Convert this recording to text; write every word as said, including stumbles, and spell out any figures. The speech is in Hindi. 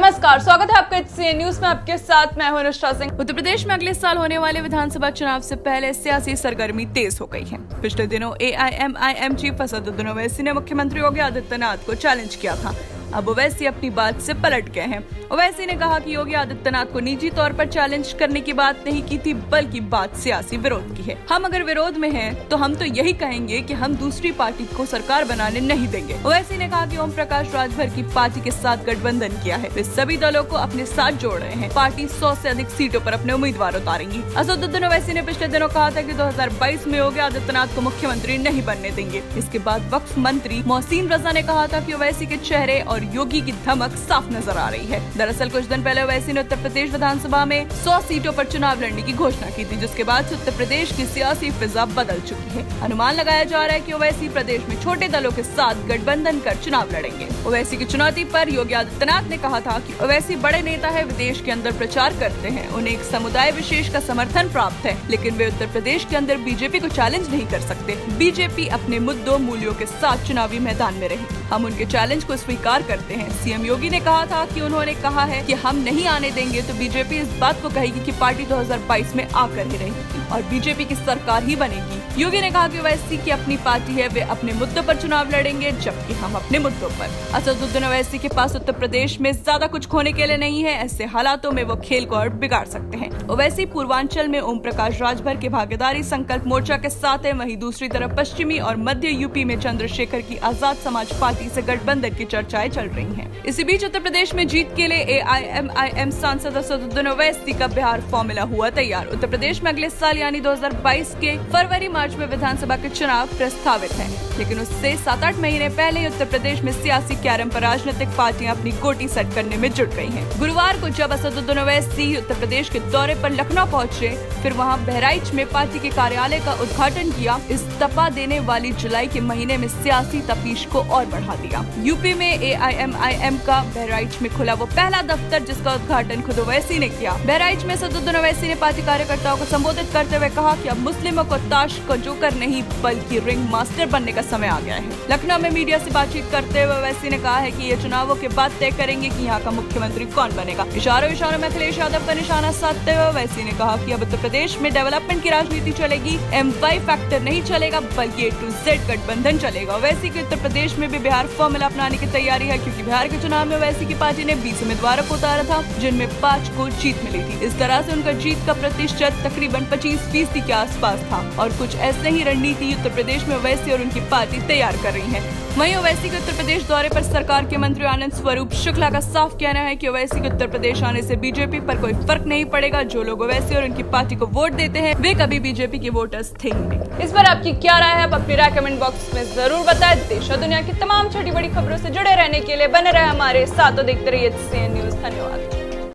नमस्कार, स्वागत है आपका एचसीएन न्यूज में। आपके साथ मैं हूं अनुष्का सिंह। उत्तर प्रदेश में अगले साल होने वाले विधानसभा चुनाव से पहले सियासी सरगर्मी तेज हो गई है। पिछले दिनों एआईएमआईएम चीफ असदुद्दीन ओवैसी ने मुख्यमंत्री योगी आदित्यनाथ को चैलेंज किया था। अब ओवैसी अपनी बात से पलट गए हैं। ओवैसी ने कहा कि योगी आदित्यनाथ को निजी तौर पर चैलेंज करने की बात नहीं की थी, बल्कि बात सियासी विरोध की है। हम अगर विरोध में हैं, तो हम तो यही कहेंगे कि हम दूसरी पार्टी को सरकार बनाने नहीं देंगे। ओवैसी ने कहा कि ओम प्रकाश राजभर की पार्टी के साथ गठबंधन किया है। वे सभी दलों को अपने साथ जोड़ रहे हैं। पार्टी सौ से अधिक सीटों पर अपने उम्मीदवार उतारेंगी। असदुद्दीन ओवैसी ने पिछले दिनों कहा था कि दो हज़ार बाईस में योगी आदित्यनाथ को मुख्यमंत्री नहीं बनने देंगे। इसके बाद वक्फ मंत्री मोहसिन रजा ने कहा था कि ओवैसी के चेहरे और योगी की धमक साफ नजर आ रही है। दरअसल कुछ दिन पहले ओवैसी ने उत्तर प्रदेश विधानसभा में सौ सीटों पर चुनाव लड़ने की घोषणा की थी, जिसके बाद से उत्तर प्रदेश की सियासी फिजा बदल चुकी है। अनुमान लगाया जा रहा है कि ओवैसी प्रदेश में छोटे दलों के साथ गठबंधन कर चुनाव लड़ेंगे। ओवैसी की चुनौती पर योगी आदित्यनाथ ने कहा था कि ओवैसी बड़े नेता है, विदेश के अंदर प्रचार करते हैं, उन्हें एक समुदाय विशेष का समर्थन प्राप्त है, लेकिन वे उत्तर प्रदेश के अंदर बीजेपी को चैलेंज नहीं कर सकते। बीजेपी अपने मुद्दों मूल्यों के साथ चुनावी मैदान में रही। हम उनके चैलेंज को स्वीकार करते हैं। सीएम योगी ने कहा था कि उन्होंने कहा है कि हम नहीं आने देंगे, तो बीजेपी इस बात को कहेगी कि पार्टी दो हज़ार बाईस में आकर ही रहेगी और बीजेपी की सरकार ही बनेगी। योगी ने कहा कि ओवैसी की अपनी पार्टी है, वे अपने मुद्दों पर चुनाव लड़ेंगे, जबकि हम अपने मुद्दों पर। असदुद्दीन ओवैसी के पास उत्तर प्रदेश में ज्यादा कुछ खोने के लिए नहीं है। ऐसे हालातों में वो खेल को और बिगाड़ सकते हैं। ओवैसी पूर्वांचल में ओम प्रकाश राजभर की भागीदारी संकल्प मोर्चा के साथ है। वहीं दूसरी तरफ पश्चिमी और मध्य यूपी में चन्द्रशेखर की आजाद समाज पार्टी से गठबंधन की चर्चाएं चल रही हैं। इसी बीच उत्तर प्रदेश में जीत के लिए एआईएमआईएम सांसद असदुद्दीन ओवैसी का बिहार फॉर्मूला हुआ तैयार। उत्तर प्रदेश में अगले साल यानी दो हज़ार बाईस के फरवरी मार्च में विधानसभा के चुनाव प्रस्तावित हैं, लेकिन उससे सात आठ महीने पहले उत्तर प्रदेश में सियासी कैरम पर राजनीतिक पार्टियां अपनी गोटी सेट करने में जुट गयी हैं। गुरुवार को जब असदुद्दीन ओवैसी उत्तर प्रदेश के दौरे पर लखनऊ पहुँचे, फिर वहाँ बहराइच में पार्टी के कार्यालय का उद्घाटन किया। इस तपा देने वाली जुलाई के महीने में सियासी तपीश को और बढ़ा दिया। यूपी में एआईएमआईएम का बहराइच में खुला वो पहला दफ्तर, जिसका उद्घाटन खुद ओवैसी ने किया। बहराइच में असदुद्दीन ओवैसी ने पार्टी कार्यकर्ताओं को संबोधित करते हुए कहा कि अब मुस्लिमों को ताश को जोकर नहीं, बल्कि रिंग मास्टर बनने का समय आ गया है। लखनऊ में मीडिया से बातचीत करते हुए ओवैसी ने कहा है कि ये चुनावों के बाद तय करेंगे कि यहाँ का मुख्यमंत्री कौन बनेगा। इशारों इशारों में अखिलेश यादव का निशाना साधते हुए ओवैसी ने कहा कि अब उत्तर प्रदेश में डेवलपमेंट की राजनीति चलेगी, एम वाई फैक्टर नहीं चलेगा, बल्कि ए टू जेड गठबंधन चलेगा। ओवैसी के उत्तर प्रदेश में भी बिहार फॉर्मूला अपनाने की तैयारी है, क्योंकि बिहार के चुनाव में ओवैसी की पार्टी ने बीस उम्मीदवारों को उतारा था, जिनमें पाँच को जीत मिली थी। इस तरह से उनका जीत का प्रतिशत तकरीबन पच्चीस फीसदी के आसपास था और कुछ ऐसे ही रणनीति उत्तर प्रदेश में ओवैसी और उनकी पार्टी तैयार कर रही है। वहीं ओवैसी के उत्तर प्रदेश दौरे पर सरकार के मंत्री आनंद स्वरूप शुक्ला का साफ कहना है कि ओवैसी के उत्तर प्रदेश आने से बीजेपी पर कोई फर्क नहीं पड़ेगा। जो लोग ओवैसी और उनकी पार्टी को वोट देते हैं, वे कभी बीजेपी के वोटर्स थे नहीं। इस पर आपकी क्या राय है? आप अपने राय कमेंट बॉक्स में जरूर बताएं। देश और दुनिया की तमाम छोटी बड़ी खबरों से जुड़े रहने के लिए बने रहे हमारे साथ और देखते रहिए एचसीएन न्यूज। धन्यवाद।